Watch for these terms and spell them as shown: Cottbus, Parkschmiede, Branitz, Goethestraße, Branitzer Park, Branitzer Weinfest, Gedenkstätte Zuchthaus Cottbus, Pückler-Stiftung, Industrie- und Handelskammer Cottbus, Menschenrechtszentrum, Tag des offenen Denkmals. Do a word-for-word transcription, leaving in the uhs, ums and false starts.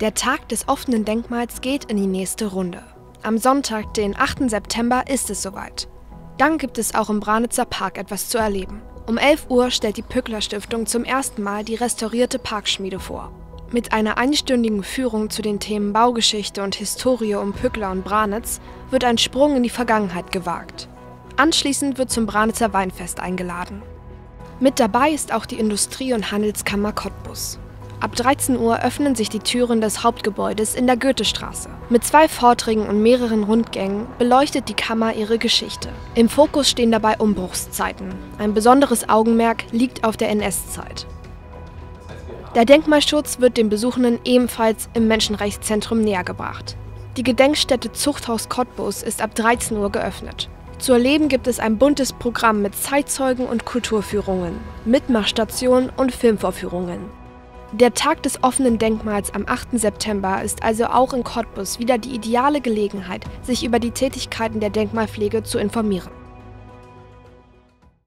Der Tag des offenen Denkmals geht in die nächste Runde. Am Sonntag, den achten September, ist es soweit. Dann gibt es auch im Branitzer Park etwas zu erleben. Um elf Uhr stellt die Pückler-Stiftung zum ersten Mal die restaurierte Parkschmiede vor. Mit einer einstündigen Führung zu den Themen Baugeschichte und Historie um Pückler und Branitz wird ein Sprung in die Vergangenheit gewagt. Anschließend wird zum Branitzer Weinfest eingeladen. Mit dabei ist auch die Industrie- und Handelskammer Cottbus. Ab dreizehn Uhr öffnen sich die Türen des Hauptgebäudes in der Goethestraße. Mit zwei Vorträgen und mehreren Rundgängen beleuchtet die Kammer ihre Geschichte. Im Fokus stehen dabei Umbruchszeiten. Ein besonderes Augenmerk liegt auf der N S-Zeit. Der Denkmalschutz wird den Besuchenden ebenfalls im Menschenrechtszentrum nähergebracht. Die Gedenkstätte Zuchthaus Cottbus ist ab dreizehn Uhr geöffnet. Zu erleben gibt es ein buntes Programm mit Zeitzeugen und Kulturführungen, Mitmachstationen und Filmvorführungen. Der Tag des offenen Denkmals am achten September ist also auch in Cottbus wieder die ideale Gelegenheit, sich über die Tätigkeiten der Denkmalpflege zu informieren.